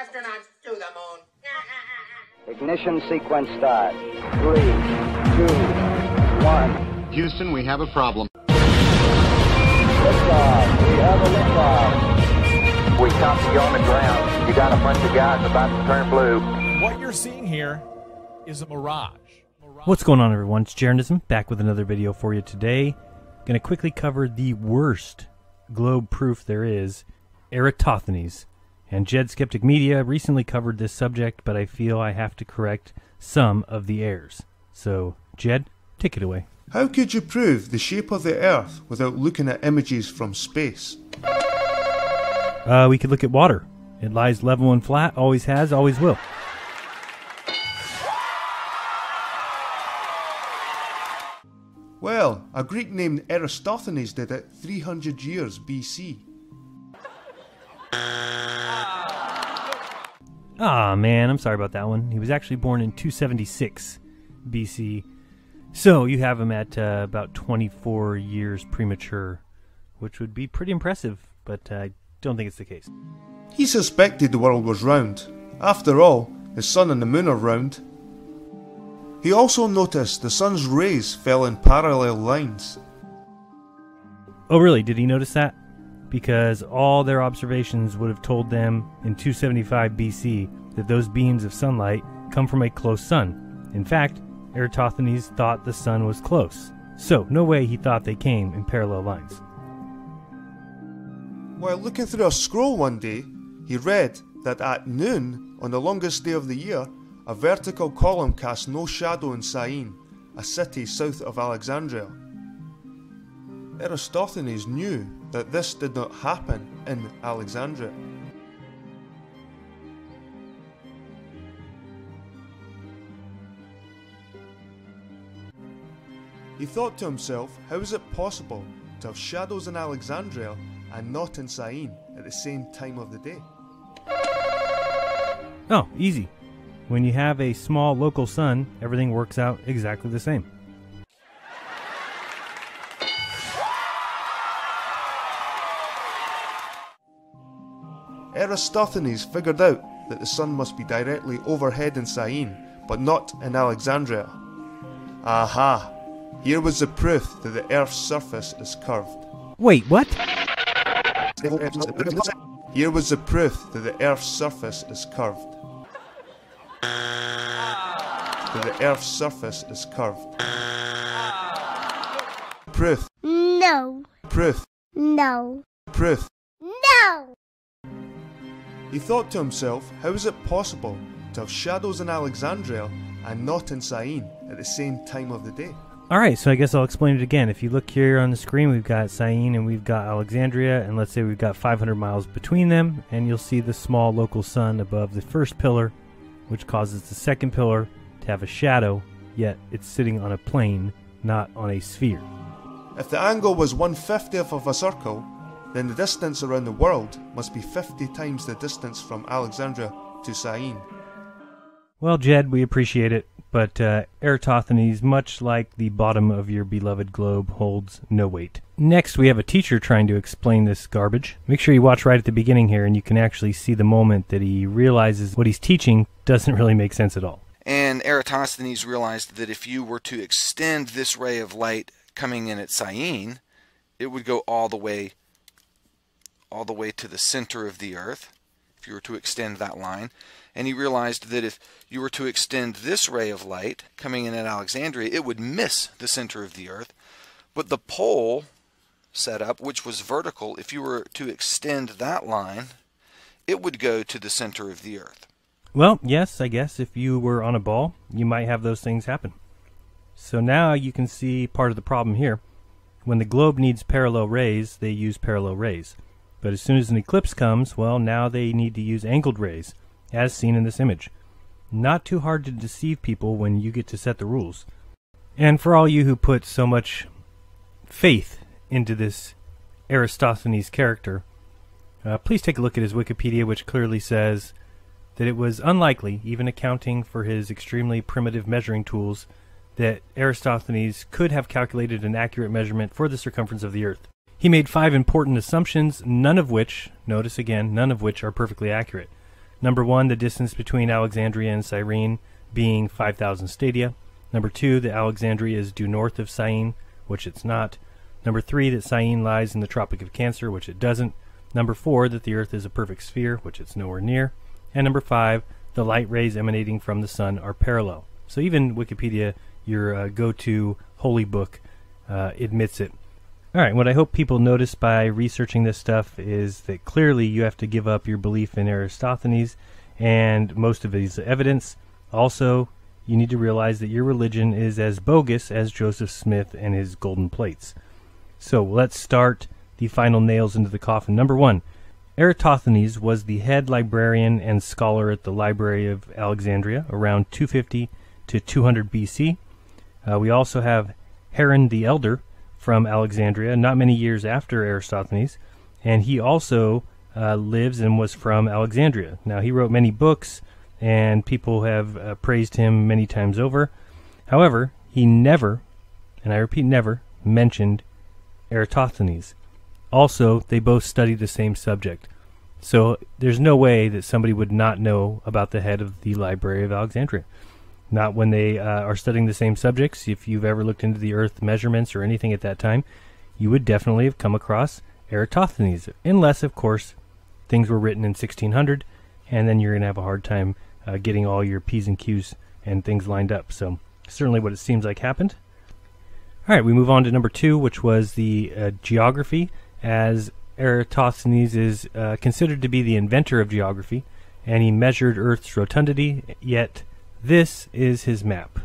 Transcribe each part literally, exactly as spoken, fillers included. Astronauts to the moon. Ignition sequence start. Three, two, one. Houston, we have a problem. Liftoff. We have a liftoff. We copy you on the ground. You got a bunch of guys about to turn blue. What you're seeing here is a mirage. mirage. What's going on, everyone? It's Jeranism, back with another video for you today. I'm going to quickly cover the worst globe proof there is, Eratosthenes. And Jed Skeptic Media recently covered this subject, but I feel I have to correct some of the errors. So, Jed, take it away. How could you prove the shape of the Earth without looking at images from space? Uh, we could look at water. It lies level and flat, always has, always will. Well, a Greek named Eratosthenes did it three hundred years B C. Ah, oh, man, I'm sorry about that one. He was actually born in two seventy-six B C, so you have him at uh, about twenty-four years premature, which would be pretty impressive, but I uh, don't think it's the case. He suspected the world was round. After all, the sun and the moon are round. He also noticed the sun's rays fell in parallel lines. Oh, really? Did he notice that? Because all their observations would have told them in two seventy-five B C that those beams of sunlight come from a close sun. In fact, Eratosthenes thought the sun was close, so no way he thought they came in parallel lines. While looking through a scroll one day, he read that at noon, on the longest day of the year, a vertical column cast no shadow in Syene, a city south of Alexandria. Eratosthenes knew that this did not happen in Alexandria. He thought to himself, how is it possible to have shadows in Alexandria and not in Syene at the same time of the day? Oh, easy. When you have a small local sun, everything works out exactly the same. Eratosthenes figured out that the sun must be directly overhead in Syene, but not in Alexandria. Aha! Here was the proof that the Earth's surface is curved. Wait, what? Here was the proof that the Earth's surface is curved. That the Earth's surface is curved. Proof. No. Proof. No. Proof. No. He thought to himself, how is it possible to have shadows in Alexandria and not in Syene at the same time of the day? Alright, so I guess I'll explain it again. If you look here on the screen, we've got Syene and we've got Alexandria, and let's say we've got five hundred miles between them, and you'll see the small local sun above the first pillar, which causes the second pillar to have a shadow, yet it's sitting on a plane, not on a sphere. If the angle was one fiftieth of a circle, then the distance around the world must be fifty times the distance from Alexandria to Syene. Well, Jed, we appreciate it, but uh, Eratosthenes, much like the bottom of your beloved globe, holds no weight. Next, we have a teacher trying to explain this garbage. Make sure you watch right at the beginning here, and you can actually see the moment that he realizes what he's teaching doesn't really make sense at all. And Eratosthenes realized that if you were to extend this ray of light coming in at Syene, it would go all the way all the way to the center of the Earth, if you were to extend that line. And he realized that if you were to extend this ray of light coming in at Alexandria, it would miss the center of the Earth. But the pole set up, which was vertical, if you were to extend that line, it would go to the center of the Earth. Well, yes, I guess if you were on a ball, you might have those things happen. So now you can see part of the problem here. When the globe needs parallel rays, they use parallel rays. But as soon as an eclipse comes, well, now they need to use angled rays, as seen in this image. Not too hard to deceive people when you get to set the rules. And for all you who put so much faith into this Eratosthenes character, uh, please take a look at his Wikipedia, which clearly says that it was unlikely, even accounting for his extremely primitive measuring tools, that Eratosthenes could have calculated an accurate measurement for the circumference of the Earth. He made five important assumptions, none of which, notice again, none of which are perfectly accurate. Number one, the distance between Alexandria and Cyrene being five thousand stadia. Number two, that Alexandria is due north of Syene, which it's not. Number three, that Syene lies in the Tropic of Cancer, which it doesn't. Number four, that the Earth is a perfect sphere, which it's nowhere near. And number five, the light rays emanating from the sun are parallel. So even Wikipedia, your uh, go-to holy book, uh, admits it. All right, what I hope people notice by researching this stuff is that clearly you have to give up your belief in Eratosthenes and most of his evidence. Also, you need to realize that your religion is as bogus as Joseph Smith and his golden plates. So let's start the final nails into the coffin. Number one, Eratosthenes was the head librarian and scholar at the Library of Alexandria around two fifty to two hundred B C. Uh, we also have Heron the Elder from Alexandria, not many years after Eratosthenes, and he also uh, lives and was from Alexandria. Now, he wrote many books, and people have uh, praised him many times over. However, he never, and I repeat never, mentioned Eratosthenes. Also, they both studied the same subject, so there's no way that somebody would not know about the head of the Library of Alexandria. Not when they uh, are studying the same subjects. If you've ever looked into the Earth measurements or anything at that time, you would definitely have come across Eratosthenes, unless, of course, things were written in sixteen hundred, and then you're going to have a hard time uh, getting all your P's and Q's and things lined up. So certainly what it seems like happened. All right, we move on to number two, which was the uh, geography, as Eratosthenes is uh, considered to be the inventor of geography, and he measured Earth's rotundity, yet this is his map.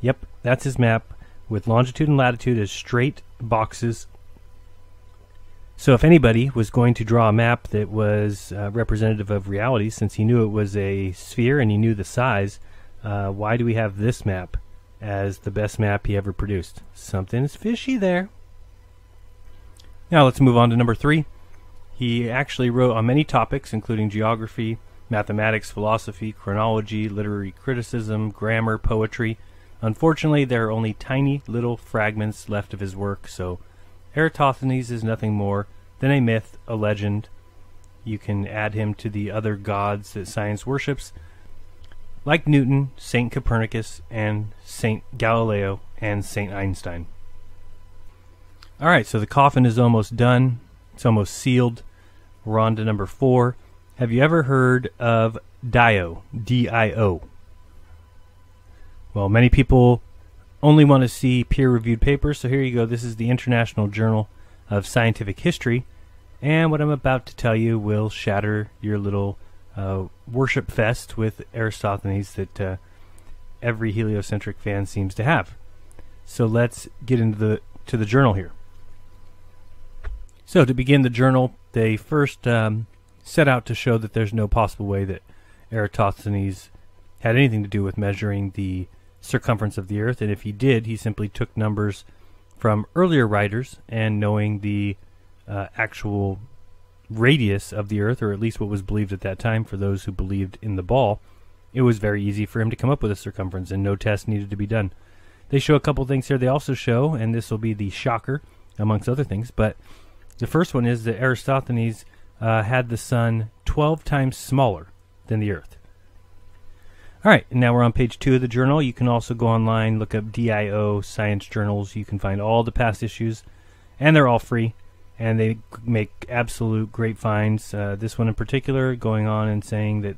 Yep, that's his map, with longitude and latitude as straight boxes. So if anybody was going to draw a map that was uh, representative of reality, since he knew it was a sphere and he knew the size, uh, why do we have this map as the best map he ever produced? Something is fishy there. Now let's move on to number three. He actually wrote on many topics, including geography, mathematics, philosophy, chronology, literary criticism, grammar, poetry. Unfortunately, there are only tiny little fragments left of his work, so Eratosthenes is nothing more than a myth, a legend. You can add him to the other gods that science worships, like Newton, Saint Copernicus, and Saint Galileo, and Saint Einstein. All right, so the coffin is almost done. It's almost sealed. We're on to number four. Have you ever heard of Dio, D I O? Well, many people only want to see peer-reviewed papers, so here you go. This is the International Journal of Scientific History, and what I'm about to tell you will shatter your little uh, worship fest with Eratosthenes that uh, every heliocentric fan seems to have. So let's get into the to the journal here. So to begin the journal, they first Um, set out to show that there's no possible way that Eratosthenes had anything to do with measuring the circumference of the Earth, and if he did, he simply took numbers from earlier writers and knowing the uh, actual radius of the Earth, or at least what was believed at that time for those who believed in the ball, it was very easy for him to come up with a circumference, and no test needed to be done. They show a couple things here. They also show, and this will be the shocker amongst other things, but the first one is that Eratosthenes Uh, had the sun twelve times smaller than the Earth. All right, now we're on page two of the journal. You can also go online, look up D I O science journals. You can find all the past issues, and they're all free, and they make absolute great finds. Uh, this one in particular going on and saying that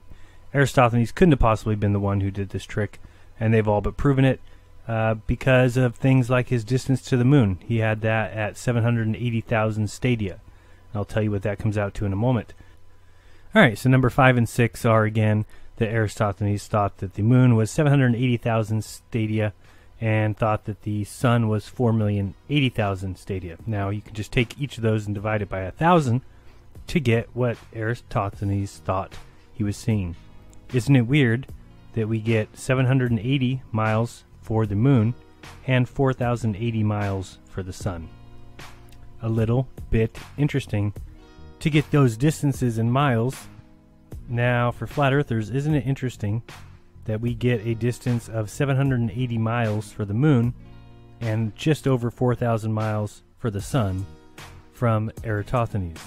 Eratosthenes couldn't have possibly been the one who did this trick, and they've all but proven it uh, because of things like his distance to the moon. He had that at seven hundred eighty thousand stadia. I'll tell you what that comes out to in a moment. All right, so number five and six are, again, that Eratosthenes thought that the moon was seven hundred eighty thousand stadia and thought that the sun was four million eighty thousand stadia. Now, you can just take each of those and divide it by one thousand to get what Eratosthenes thought he was seeing. Isn't it weird that we get seven hundred eighty miles for the moon and four thousand eighty miles for the sun? A little bit interesting to get those distances in miles. Now, for flat earthers, isn't it interesting that we get a distance of seven hundred eighty miles for the moon and just over four thousand miles for the sun from Eratosthenes?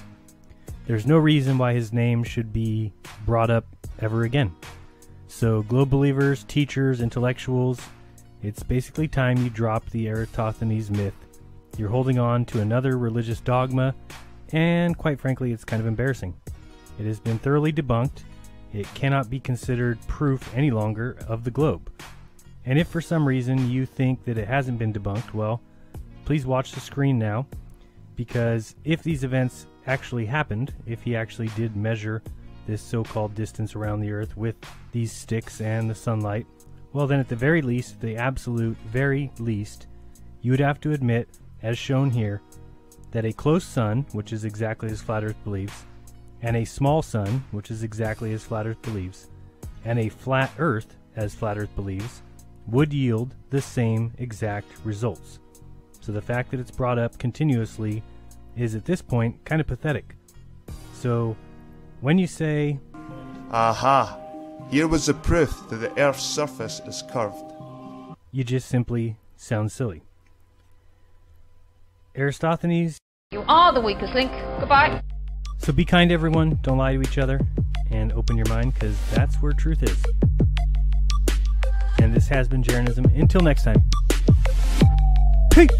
There's no reason why his name should be brought up ever again. So, globe believers, teachers, intellectuals, it's basically time you drop the Eratosthenes myth. You're holding on to another religious dogma, and quite frankly, it's kind of embarrassing. It has been thoroughly debunked. It cannot be considered proof any longer of the globe. And if for some reason you think that it hasn't been debunked, well, please watch the screen now, because if these events actually happened, if he actually did measure this so-called distance around the earth with these sticks and the sunlight, well then at the very least, the absolute very least, you would have to admit, as shown here, that a close sun, which is exactly as Flat Earth believes, and a small sun, which is exactly as Flat Earth believes, and a flat Earth, as Flat Earth believes, would yield the same exact results. So the fact that it's brought up continuously is at this point kind of pathetic. So when you say, aha, here was the proof that the Earth's surface is curved, you just simply sound silly. Eratosthenes, you are the weakest link. Goodbye. So be kind, everyone. Don't lie to each other, and open your mind, because that's where truth is. And this has been Jeranism. Until next time. Peace.